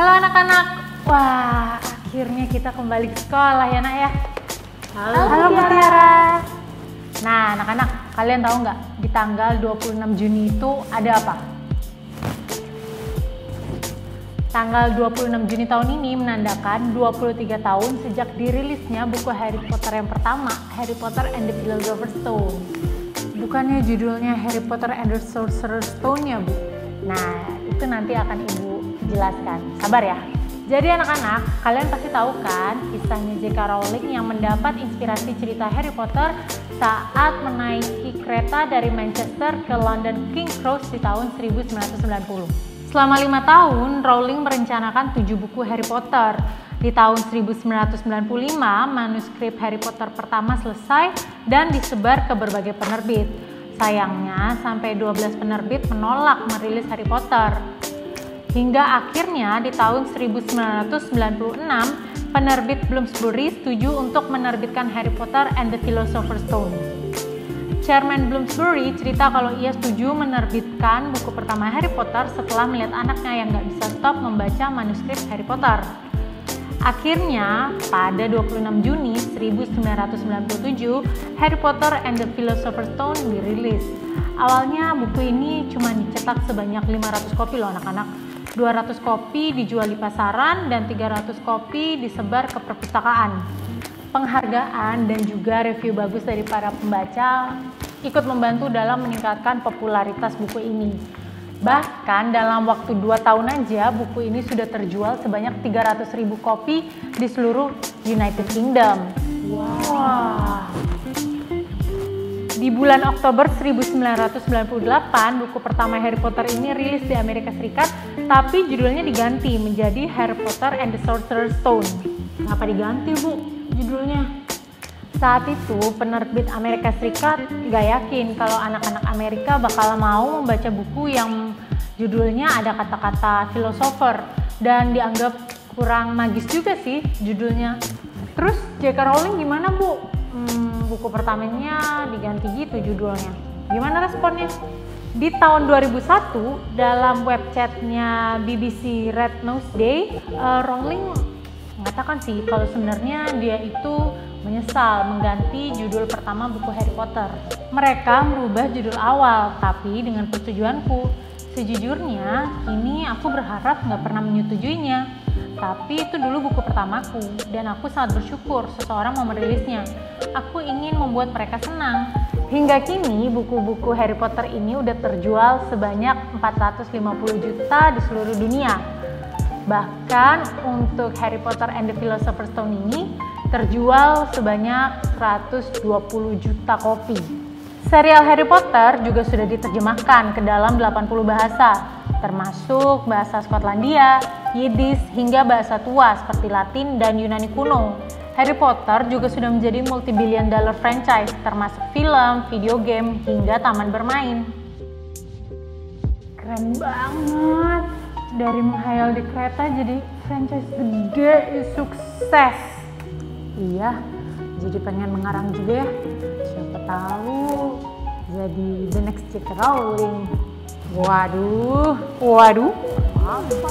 Halo anak-anak. Wah, akhirnya kita kembali ke sekolah ya, Nak ya. Halo, halo Mutiara. Nah, anak-anak, kalian tahu nggak di tanggal 26 Juni itu ada apa? Tanggal 26 Juni tahun ini menandakan 23 tahun sejak dirilisnya buku Harry Potter yang pertama, Harry Potter and the Philosopher's Stone. Bukannya judulnya Harry Potter and the Sorcerer's Stone ya, Bu? Nah, itu nanti akan Ibu jelaskan. Sabar ya. Jadi anak-anak, kalian pasti tahu kan kisahnya J.K. Rowling yang mendapat inspirasi cerita Harry Potter saat menaiki kereta dari Manchester ke London King Cross di tahun 1990. Selama 5 tahun, Rowling merencanakan 7 buku Harry Potter. Di tahun 1995, manuskrip Harry Potter pertama selesai dan disebar ke berbagai penerbit. Sayangnya, sampai 12 penerbit menolak merilis Harry Potter. Hingga akhirnya di tahun 1996, penerbit Bloomsbury setuju untuk menerbitkan Harry Potter and the Philosopher's Stone. Chairman Bloomsbury cerita kalau ia setuju menerbitkan buku pertama Harry Potter setelah melihat anaknya yang nggak bisa stop membaca manuskrip Harry Potter. Akhirnya, pada 26 Juni 1997, Harry Potter and the Philosopher's Stone dirilis. Awalnya buku ini cuma dicetak sebanyak 500 kopi loh anak-anak. 200 kopi dijual di pasaran dan 300 kopi disebar ke perpustakaan. Penghargaan dan juga review bagus dari para pembaca ikut membantu dalam meningkatkan popularitas buku ini. Bahkan dalam waktu 2 tahun aja buku ini sudah terjual sebanyak 300.000 kopi di seluruh United Kingdom. Wow. Di bulan Oktober 1998, buku pertama Harry Potter ini rilis di Amerika Serikat, tapi judulnya diganti menjadi Harry Potter and the Sorcerer's Stone. Kenapa diganti, Bu? Judulnya. Saat itu penerbit Amerika Serikat gak yakin kalau anak-anak Amerika bakal mau membaca buku yang judulnya ada kata-kata philosopher dan dianggap kurang magis juga sih judulnya. Terus J.K. Rowling gimana, Bu? Buku pertamanya diganti gitu judulnya. Gimana responnya? Di tahun 2001 dalam webchatnya BBC Red Nose Day, Rowling mengatakan sih kalau sebenarnya dia itu menyesal mengganti judul pertama buku Harry Potter. Mereka merubah judul awal, tapi dengan persetujuanku. Sejujurnya, ini aku berharap nggak pernah menyetujuinya. Tapi itu dulu buku pertamaku, dan aku sangat bersyukur seseorang mau merilisnya. Aku ingin membuat mereka senang. Hingga kini, buku-buku Harry Potter ini udah terjual sebanyak 450 juta di seluruh dunia. Bahkan untuk Harry Potter and the Philosopher's Stone ini terjual sebanyak 120 juta kopi. Serial Harry Potter juga sudah diterjemahkan ke dalam 80 bahasa, termasuk bahasa Skotlandia, Yiddish, hingga bahasa tua seperti Latin dan Yunani kuno. Harry Potter juga sudah menjadi multi-billion-dollar franchise, termasuk film, video game, hingga taman bermain. Keren banget! Dari menghayal di kereta jadi franchise gede, sukses. Iya, jadi pengen mengarang juga ya. Siapa tahu jadi the next J.K. Rowling. Waduh, waduh. Apa?